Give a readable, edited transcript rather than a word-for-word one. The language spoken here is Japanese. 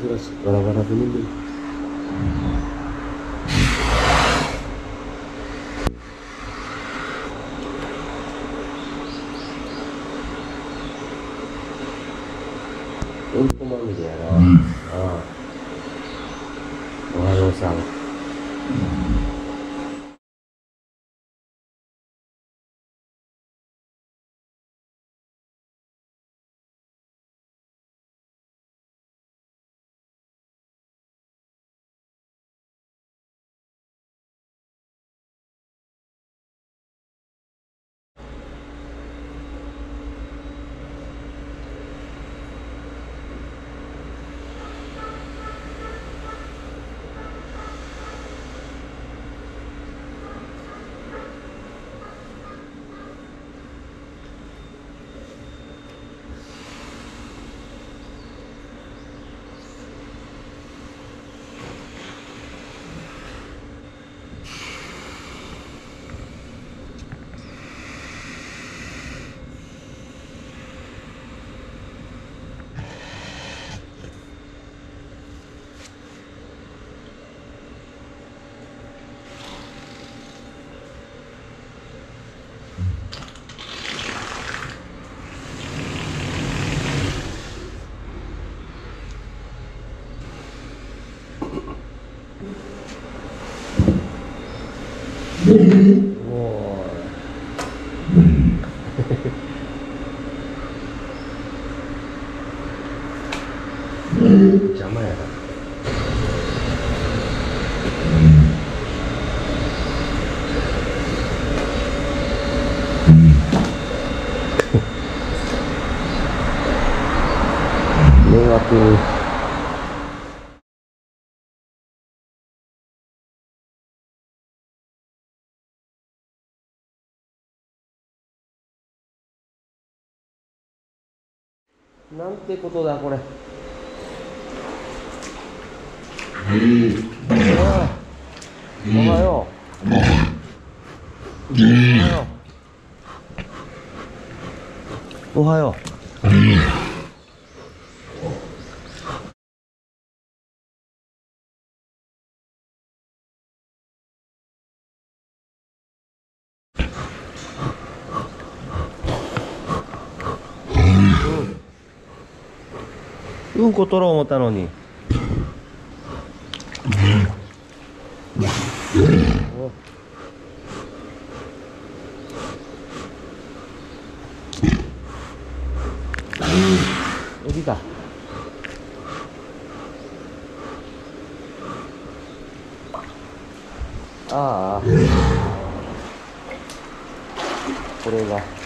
珍しいバラバラで飲んでる。うんこまみれやな、うん、ああおはようさん、うんお邪魔やな。迷惑。なんてことだこれ。おはよう。おはよう。おはよう。うんこ取ろう思ったのに。エビだ。ああ。これが。